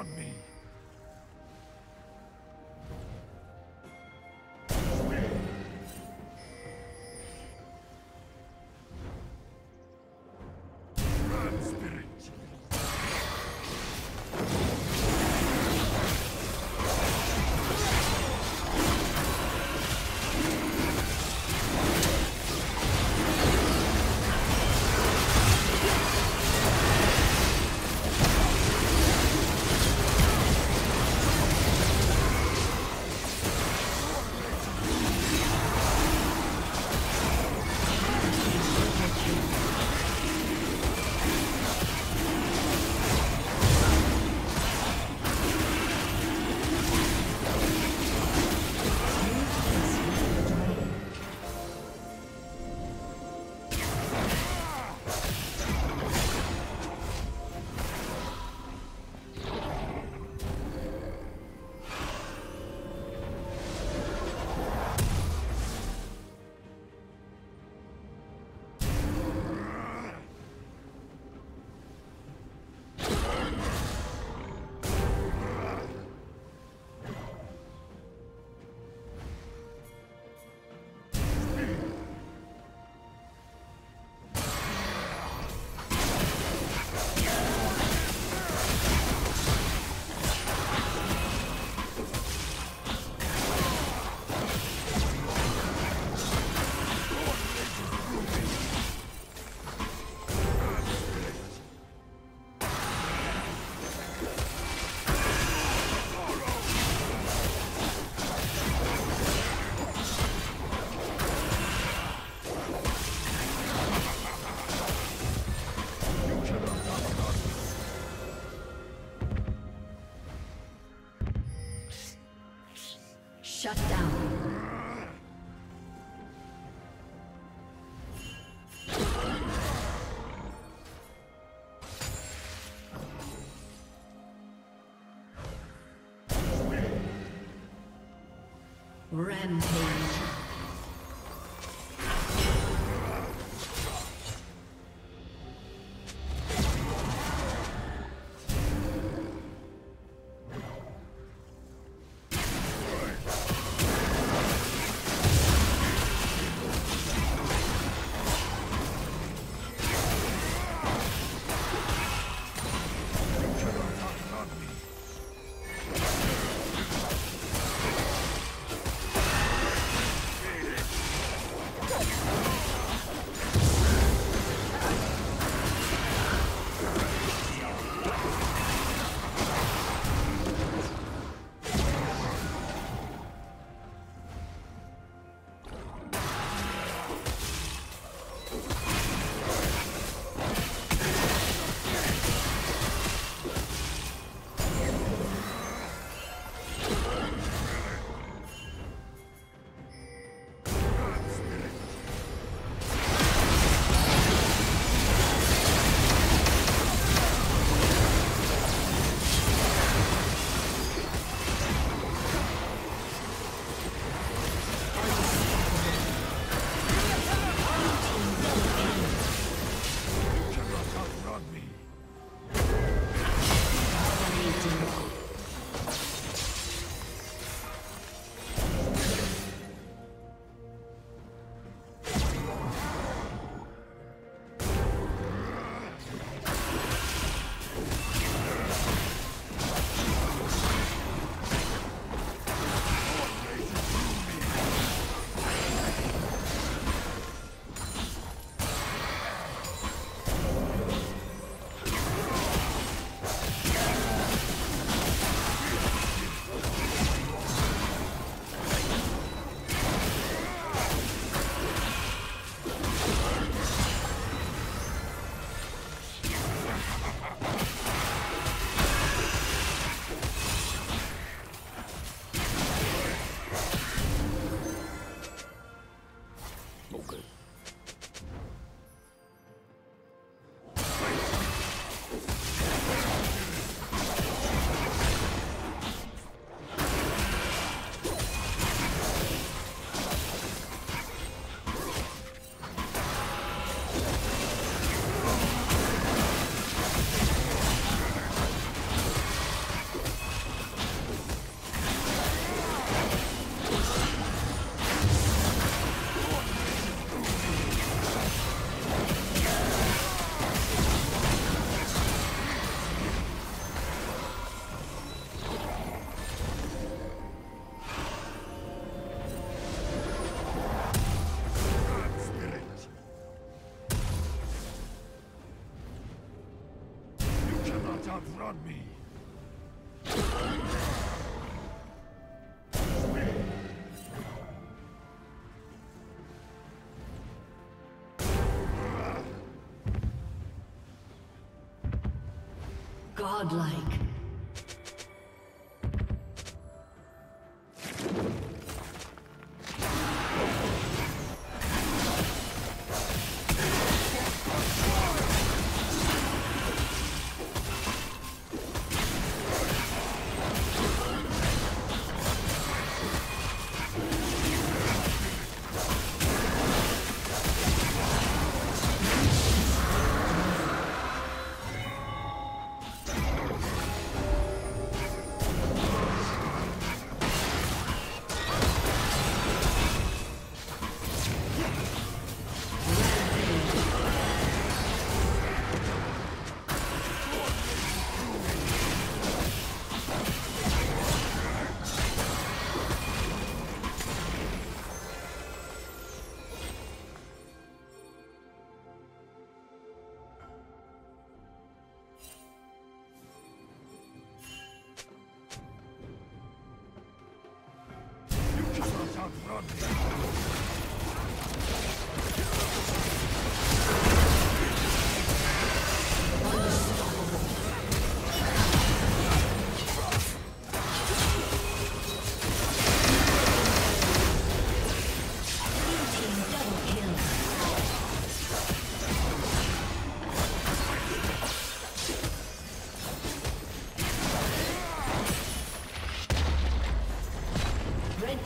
on me. Shut down. Rampage. cannot outrun me. Godlike.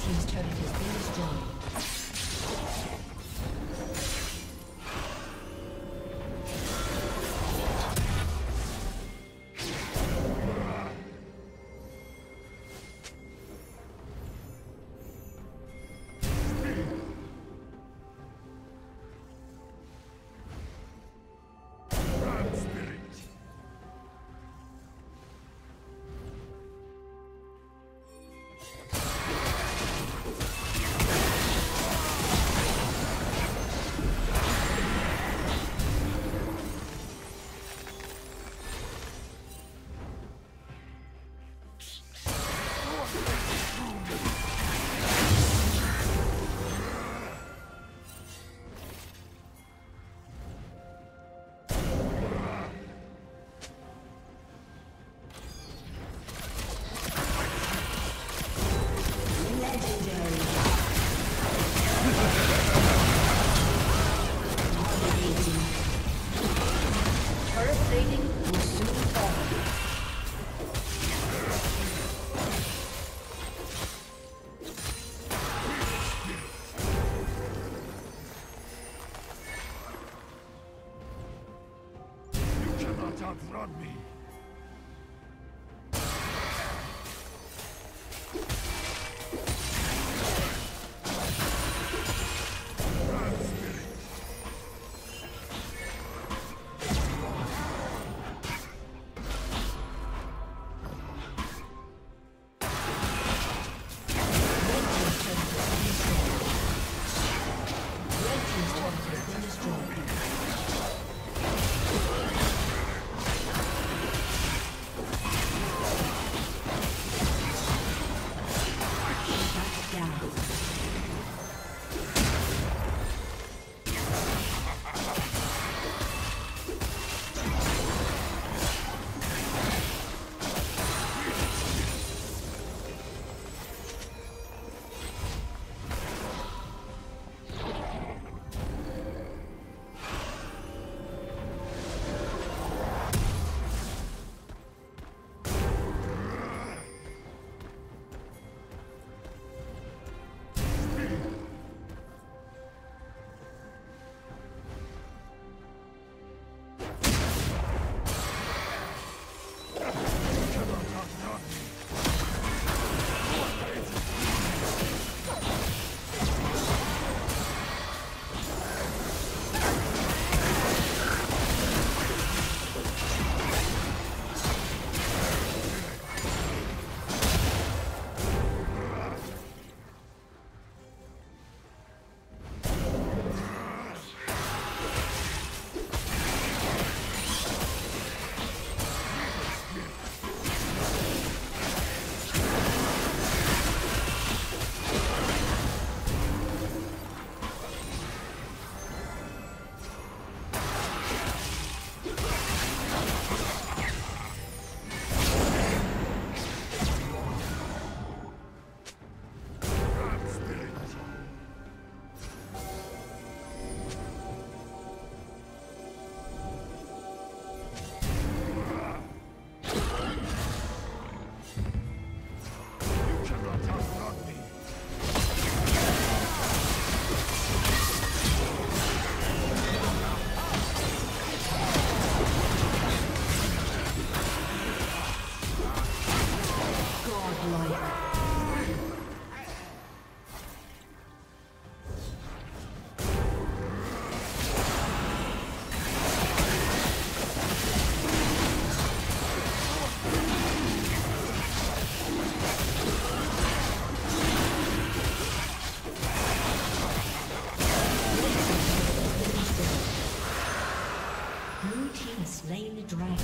Destroyed. Blue team has slain the dragon.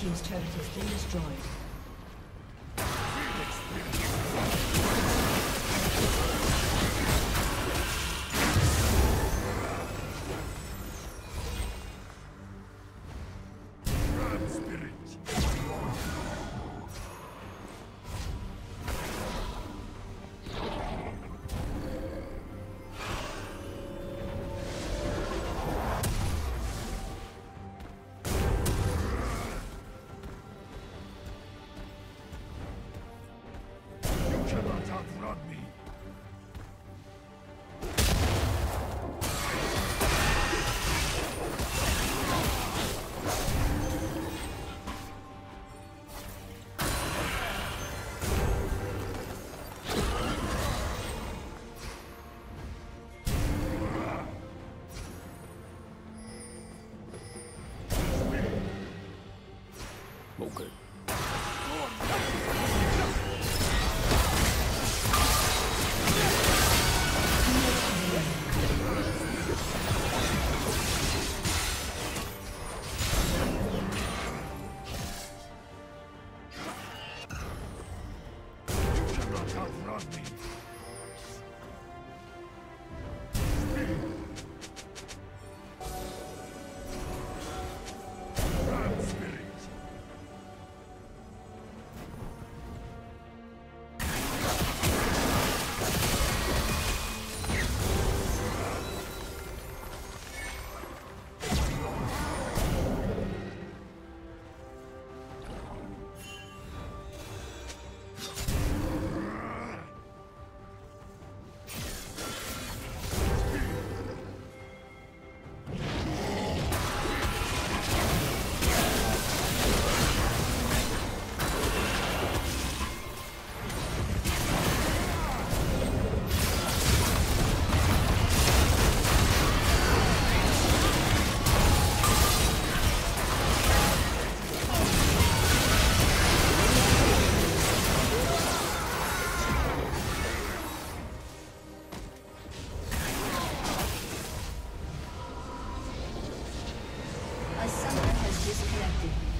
Team's turret has been destroyed. Disconnected.